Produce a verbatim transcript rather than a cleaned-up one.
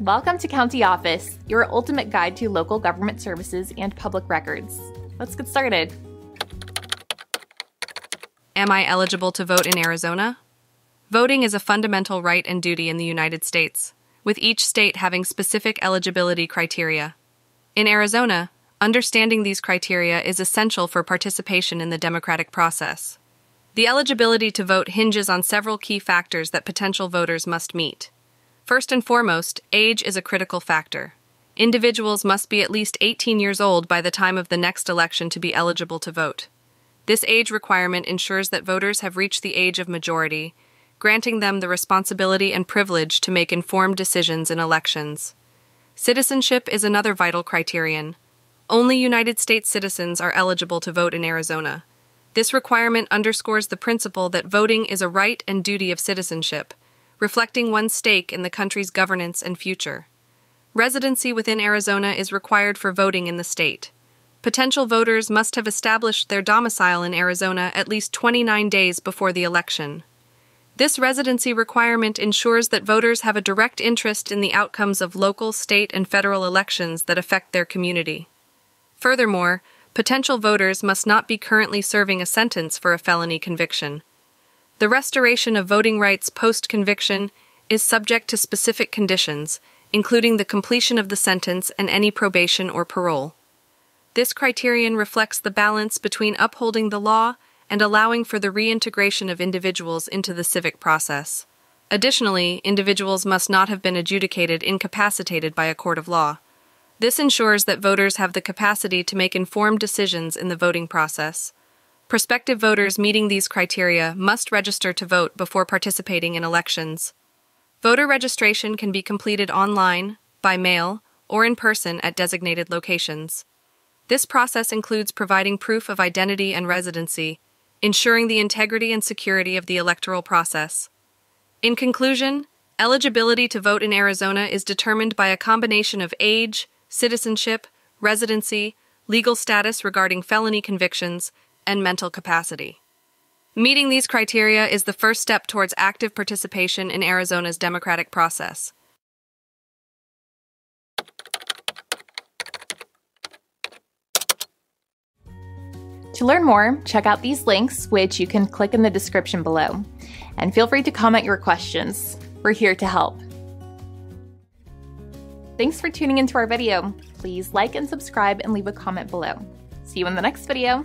Welcome to County Office, your ultimate guide to local government services and public records. Let's get started. Am I eligible to vote in Arizona? Voting is a fundamental right and duty in the United States, with each state having specific eligibility criteria. In Arizona, understanding these criteria is essential for participation in the democratic process. The eligibility to vote hinges on several key factors that potential voters must meet. First and foremost, age is a critical factor. Individuals must be at least eighteen years old by the time of the next election to be eligible to vote. This age requirement ensures that voters have reached the age of majority, granting them the responsibility and privilege to make informed decisions in elections. Citizenship is another vital criterion. Only United States citizens are eligible to vote in Arizona. This requirement underscores the principle that voting is a right and duty of citizenship, reflecting one's stake in the country's governance and future. Residency within Arizona is required for voting in the state. Potential voters must have established their domicile in Arizona at least twenty-nine days before the election. This residency requirement ensures that voters have a direct interest in the outcomes of local, state, and federal elections that affect their community. Furthermore, potential voters must not be currently serving a sentence for a felony conviction. The restoration of voting rights post-conviction is subject to specific conditions, including the completion of the sentence and any probation or parole. This criterion reflects the balance between upholding the law and allowing for the reintegration of individuals into the civic process. Additionally, individuals must not have been adjudicated incapacitated by a court of law. This ensures that voters have the capacity to make informed decisions in the voting process. Prospective voters meeting these criteria must register to vote before participating in elections. Voter registration can be completed online, by mail, or in person at designated locations. This process includes providing proof of identity and residency, ensuring the integrity and security of the electoral process. In conclusion, eligibility to vote in Arizona is determined by a combination of age, citizenship, residency, legal status regarding felony convictions, and mental capacity. Meeting these criteria is the first step towards active participation in Arizona's democratic process. To learn more, check out these links, which you can click in the description below. And feel free to comment your questions. We're here to help. Thanks for tuning into our video. Please like and subscribe and leave a comment below. See you in the next video.